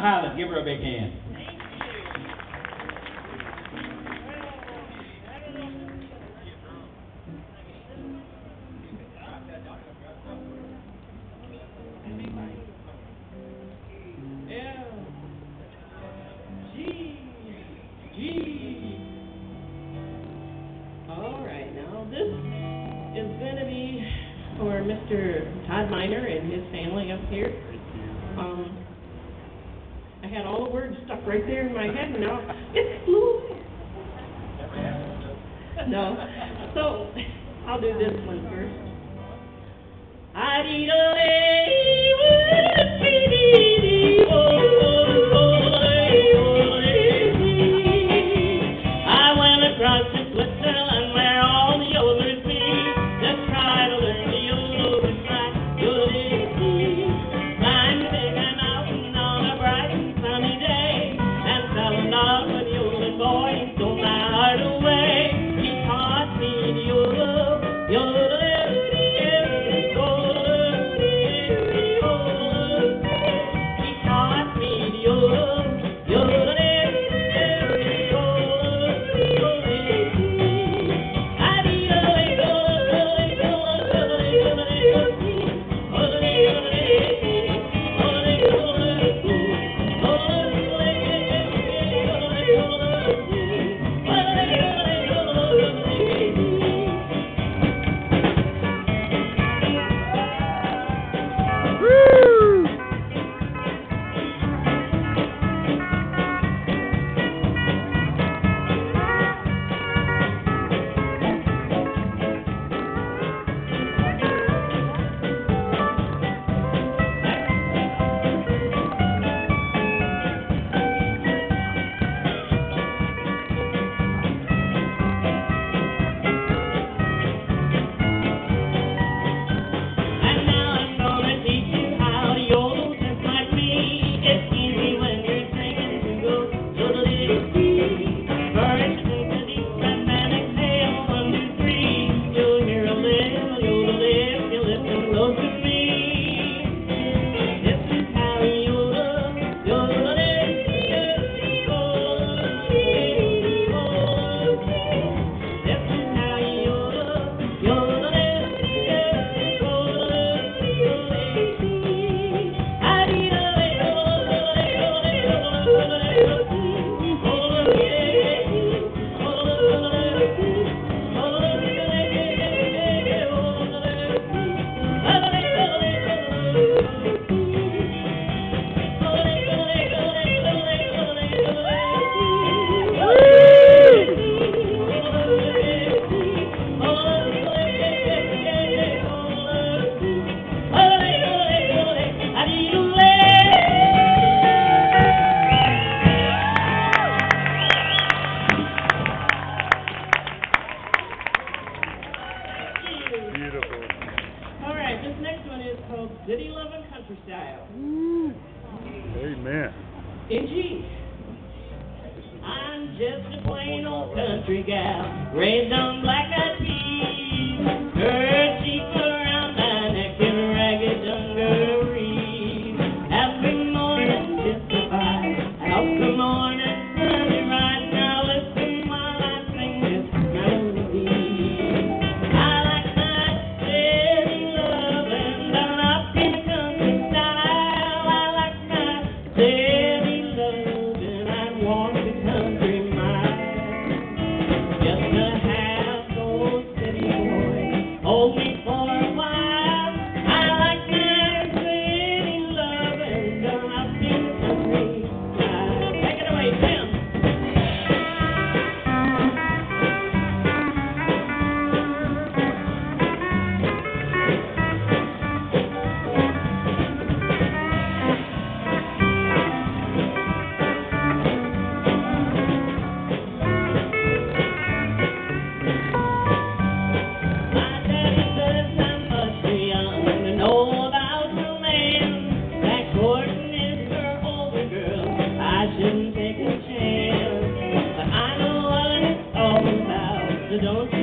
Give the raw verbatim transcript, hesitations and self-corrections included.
Highland. Give her a big hand. Mister Todd Minor and his family up here. Um, I had all the words stuck right there in my head, and now it's fluid. No. So I'll do this one first. I need a lady with a pretty voice. Don't